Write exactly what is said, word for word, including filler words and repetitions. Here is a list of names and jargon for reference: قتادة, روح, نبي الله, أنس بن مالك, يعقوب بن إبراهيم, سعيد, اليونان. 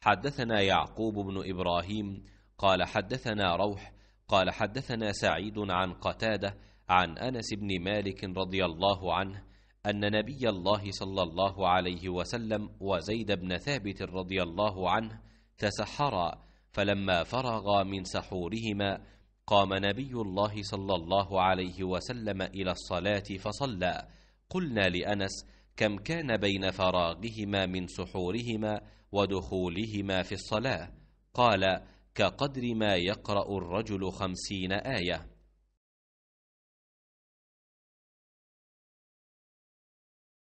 حدثنا يعقوب بن إبراهيم قال حدثنا روح قال حدثنا سعيد عن قتادة عن أنس بن مالك رضي الله عنه أن نبي الله صلى الله عليه وسلم وزيد بن ثابت رضي الله عنه تسحرا، فلما فرغا من سحورهما قام نبي الله صلى الله عليه وسلم إلى الصلاة فصلى. قلنا لأنس: كم كان بين فراغهما من سحورهما ودخولهما في الصلاة؟ قال: كقدر ما يقرأ الرجل خمسين آية.